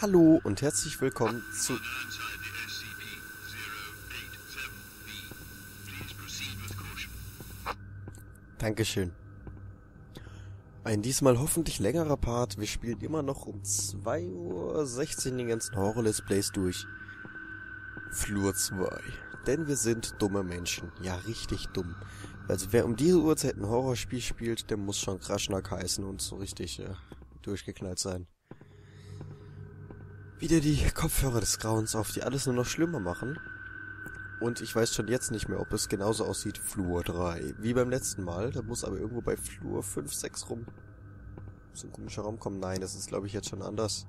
Hallo und herzlich willkommen zu... Dankeschön. Ein diesmal hoffentlich längerer Part. Wir spielen immer noch um 2:16 Uhr den ganzen Horror-Let's Plays durch. Flur 2. Denn wir sind dumme Menschen. Ja, richtig dumm. Also wer um diese Uhrzeit ein Horrorspiel spielt, der muss schon Kraschnark heißen und so richtig durchgeknallt sein. Wieder die Kopfhörer des Grauens auf, die alles nur noch schlimmer machen. Und ich weiß schon jetzt nicht mehr, ob es genauso aussieht, Flur 3. Wie beim letzten Mal, da muss aber irgendwo bei Flur 5, 6 rum. So ein komischer Raum kommen. Nein, das ist glaube ich jetzt schon anders.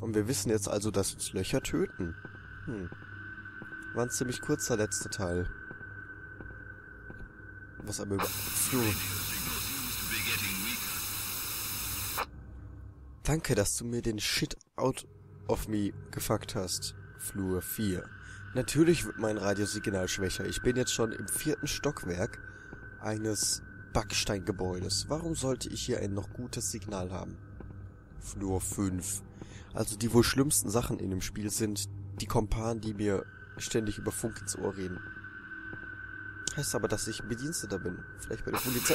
Und wir wissen jetzt also, dass uns Löcher töten. War ein ziemlich kurzer letzter Teil. Was aber über... Flur... Danke, dass du mir den Shit out of me gefuckt hast. Flur 4. Natürlich wird mein Radiosignal schwächer. Ich bin jetzt schon im 4. Stockwerk eines Backsteingebäudes. Warum sollte ich hier ein noch gutes Signal haben? Flur 5. Also die wohl schlimmsten Sachen in dem Spiel sind die Kompanen, die mir ständig über Funk ins Ohr reden. Heißt aber, dass ich ein Bediensteter bin. Vielleicht bei der Polizei...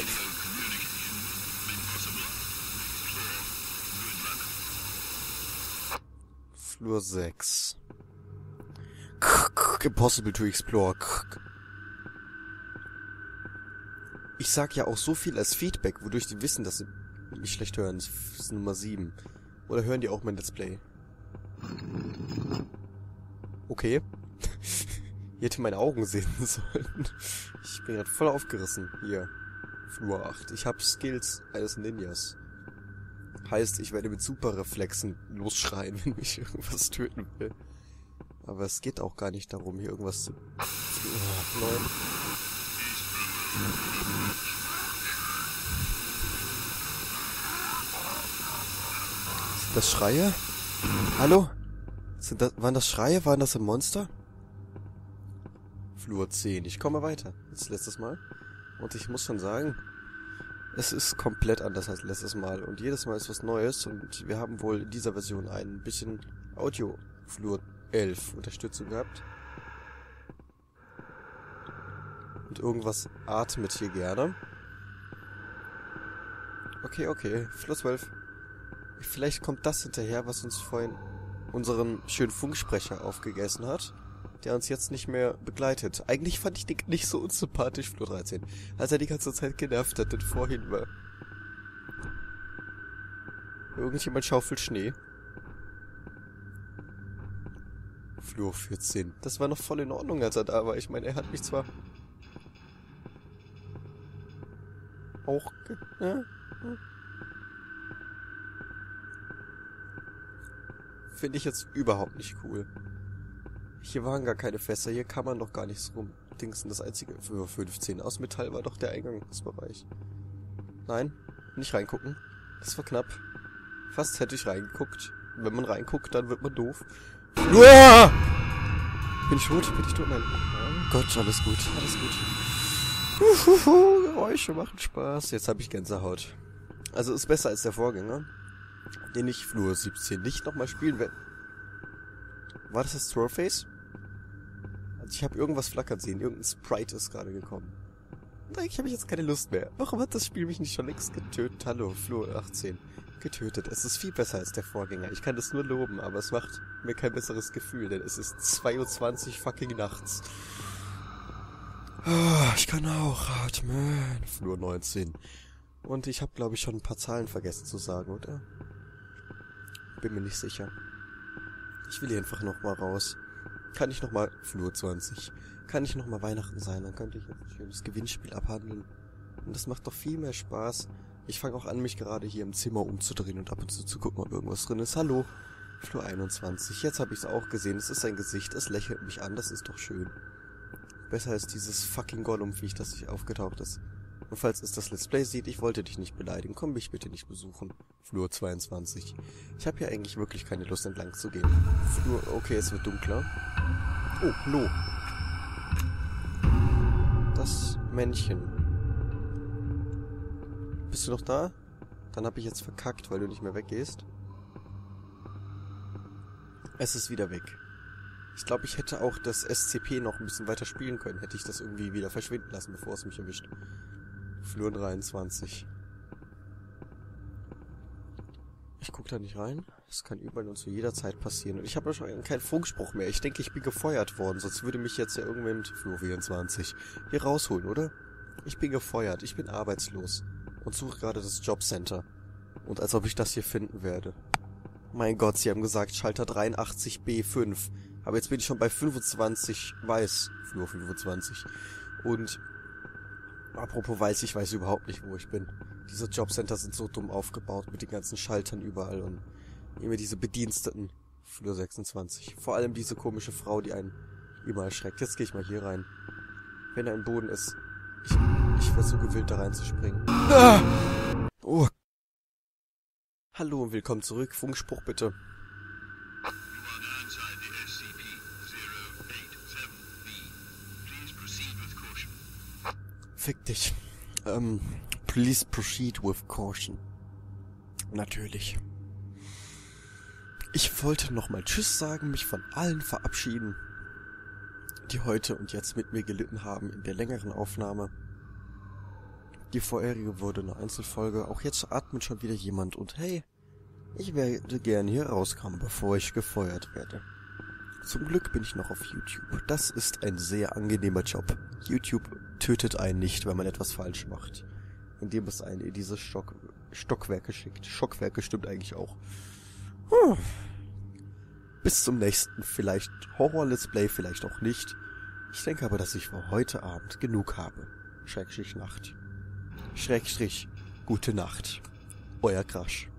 Flur 6. Impossible to explore. Ich sag ja auch so viel als Feedback, wodurch die wissen, dass sie mich schlecht hören. Das ist Nummer 7. Oder hören die auch mein Let's Play? Okay. Ihr hättet meine Augen sehen sollen. Ich bin gerade voll aufgerissen. Hier. Flur 8. Ich hab Skills eines Ninjas. Heißt, ich werde mit Superreflexen losschreien, wenn mich irgendwas töten will. Aber es geht auch gar nicht darum, hier irgendwas zu... Nein. Sind das Schreie? Hallo? Waren das Schreie? Waren das ein Monster? Flur 10. Ich komme weiter als letztes Mal. Und ich muss schon sagen... Es ist komplett anders als letztes Mal und jedes Mal ist was Neues und wir haben wohl in dieser Version ein bisschen Audio-Flur 11 Unterstützung gehabt. Und irgendwas atmet hier gerne. Okay, Flur 12. Vielleicht kommt das hinterher, was uns vorhin unseren schönen Funksprecher aufgegessen hat, der uns jetzt nicht mehr begleitet. Eigentlich fand ich den nicht so unsympathisch, Flur 13, als er die ganze Zeit genervt hat, denn vorhin war... Irgendjemand schaufelt Schnee. Flur 14. Das war noch voll in Ordnung, als er da war. Ich meine, er hat mich zwar... auch... Finde ich jetzt überhaupt nicht cool. Hier waren gar keine Fässer, hier kann man doch gar nichts rum. Dingsen, das einzige für 15. Aus Metall war doch der Eingangsbereich. Nein, nicht reingucken. Das war knapp. Fast hätte ich reingeguckt. Wenn man reinguckt, dann wird man doof. Uah! Bin ich tot? Bin ich tot? Nein. Oh Gott, alles gut. Alles gut. Geräusche machen Spaß. Jetzt habe ich Gänsehaut. Also ist besser als der Vorgänger, den ich Flur 17 nicht nochmal spielen werde. War das Trollface? Also ich habe irgendwas flackern sehen. Irgendein Sprite ist gerade gekommen. Eigentlich habe ich jetzt keine Lust mehr. Warum hat das Spiel mich nicht schon längst getötet? Hallo, Flur 18. Getötet. Es ist viel besser als der Vorgänger. Ich kann das nur loben, aber es macht mir kein besseres Gefühl, denn es ist 22 fucking nachts. Oh, ich kann auch atmen. Flur 19. Und ich habe, glaube ich, schon ein paar Zahlen vergessen zu sagen, oder? Bin mir nicht sicher. Ich will hier einfach nochmal raus. Kann ich nochmal... Flur 20. Kann ich nochmal Weihnachten sein? Dann könnte ich jetzt ein schönes Gewinnspiel abhandeln. Und das macht doch viel mehr Spaß. Ich fange auch an, mich gerade hier im Zimmer umzudrehen und ab und zu gucken, ob irgendwas drin ist. Hallo, Flur 21. Jetzt habe ich es auch gesehen. Es ist ein Gesicht. Es lächelt mich an. Das ist doch schön. Besser als dieses fucking Gollum-Viech, das sich aufgetaucht ist. Und falls es das Let's Play sieht, ich wollte dich nicht beleidigen. Komm mich bitte nicht besuchen. Flur 22. Ich habe hier eigentlich wirklich keine Lust, entlang zu gehen. Flur... Okay, es wird dunkler. Oh, hallo. Das Männchen. Bist du noch da? Dann habe ich jetzt verkackt, weil du nicht mehr weggehst. Es ist wieder weg. Ich glaube, ich hätte auch das SCP noch ein bisschen weiter spielen können. Hätte ich das irgendwie wieder verschwinden lassen, bevor es mich erwischt. Flur 23. Ich gucke da nicht rein. Das kann überall und zu jeder Zeit passieren. Und ich habe ja schon keinen Funkspruch mehr. Ich denke, ich bin gefeuert worden. Sonst würde mich jetzt ja irgendwer mit Flur 24 hier rausholen, oder? Ich bin gefeuert. Ich bin arbeitslos. Und suche gerade das Jobcenter. Und als ob ich das hier finden werde. Mein Gott, sie haben gesagt, Schalter 83B5. Aber jetzt bin ich schon bei 25 Weiß. Flur 25. Und apropos Weiß, ich weiß überhaupt nicht, wo ich bin. Diese Jobcenter sind so dumm aufgebaut mit den ganzen Schaltern überall und immer diese Bediensteten. Flur 26. Vor allem diese komische Frau, die einen immer erschreckt. Jetzt gehe ich mal hier rein. Wenn da ein Boden ist. Ich war so gewillt, da reinzuspringen. Ah! Oh. Hallo und willkommen zurück. Funkspruch bitte. Fick dich. Please proceed with caution. Natürlich. Ich wollte nochmal Tschüss sagen, mich von allen verabschieden, die heute und jetzt mit mir gelitten haben in der längeren Aufnahme. Die vorherige wurde eine Einzelfolge. Auch jetzt atmet schon wieder jemand und hey, ich werde gerne hier rauskommen, bevor ich gefeuert werde. Zum Glück bin ich noch auf YouTube. Das ist ein sehr angenehmer Job. YouTube tötet einen nicht, wenn man etwas falsch macht. Indem es einen in diese Stockwerke schickt. Stockwerke stimmt eigentlich auch. Huh. Bis zum nächsten, vielleicht Horror-Let's Play, vielleicht auch nicht. Ich denke aber, dass ich für heute Abend genug habe. Schrägstrich Nacht. Schrägstrich gute Nacht. Euer Krasch.